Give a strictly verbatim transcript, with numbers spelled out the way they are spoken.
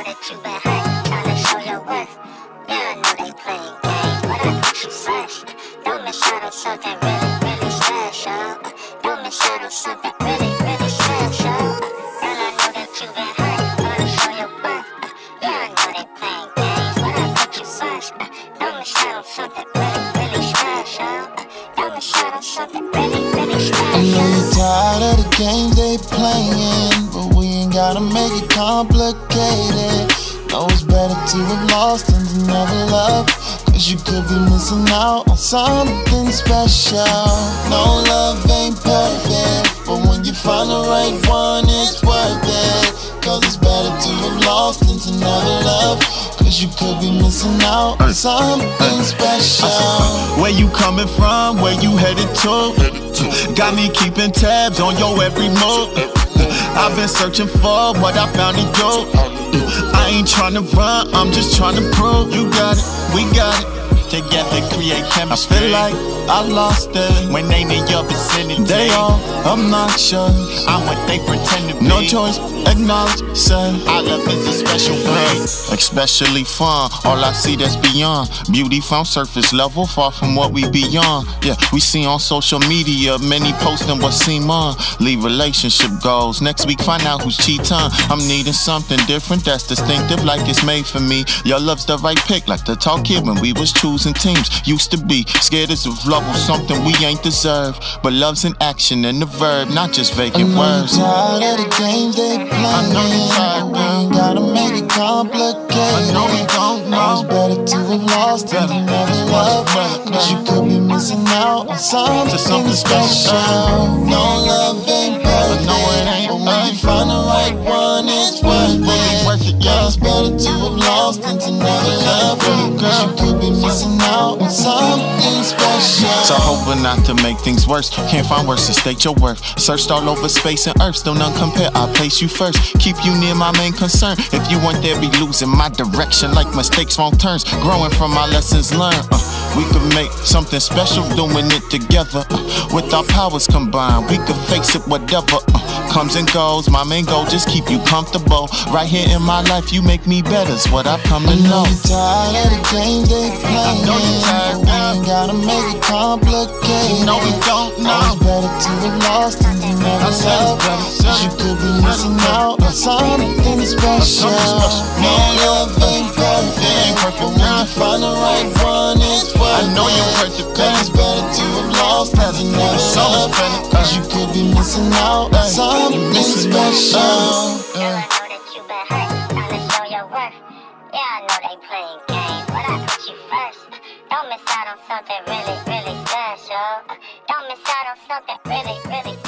know that you been hurt, tryna show your worth. Yeah, I know they playing games, but I got you first. Don't miss out on something really, really special. Don't miss out on something really, really special. Girl, I know that you been hurt, tryna show your worth. Yeah, I know they playing games, but I got you first. Don't miss out on something really, really special. Don't miss out on something really, really special. I know you're tired of the game they playing, but we ain't gotta make it complicated. Know it's better to have lost than to never love, cause you could be missing out on something special. No, love ain't perfect, but when you find the right one, it's worth it. Cause it's better to have lost than to never love, cause you could be missing out on something special. Where you coming from, where you headed to, got me keeping tabs on your every move. I've been searching for what I found in you. I ain't tryna run, I'm just tryna prove. You got it, we got it, together create chemistry. I feel like I lost it when they in your vicinity. They all obnoxious, I'm what they pretend to be. No choice, acknowledge, say our love is a special place, especially fun. All I see that's beyond beauty found surface level, far from what we beyond. Yeah, we see on social media many posting what seem on. Leave relationship goals, next week find out who's cheating. I'm needing something different that's distinctive, like it's made for me. Your love's the right pick, like the talk kid when we was choosing teams. Used to be scared as of love, something we ain't deserved, but love's an action and a verb, not just vacant words. I know you're tired of the games they play. I know you're tired, girl. You gotta make it complicated. I know you don't know. It's better to have lost than to never love, cause you could be missing out on something, something special. No, love ain't perfect, no, it ain't, but when you find the right one, it's worth it. Yeah, it's better to have lost than to never love, cause you could be missing out on something special. So hoping not to make things worse, can't find words to state your worth. Searched all over space and earth, still none compare, I place you first. Keep you near my main concern, if you weren't there be losing my direction, like mistakes, wrong turns. Growing from my lessons learned, uh, we could make something special doing it together. uh, With our powers combined, we could face it whatever uh, comes and goes. My main goal, just keep you comfortable. Right here in my life, you make me better's what I've come to know. I know you're tired of the game they play. I know you're tired, girl. You gotta make it complicated. You know we don't know. It's better to have lost than to never love, cause you could be missing out on something special. No, love ain't perfect, but when you find the right one, it's worth it. I know you're worth it, cause it's better to have lost than to never love, cause you could be missing out on something special. Yeah, I know they playing games, but I put you first. Don't miss out on something really, really special. Don't miss out on something really, really special.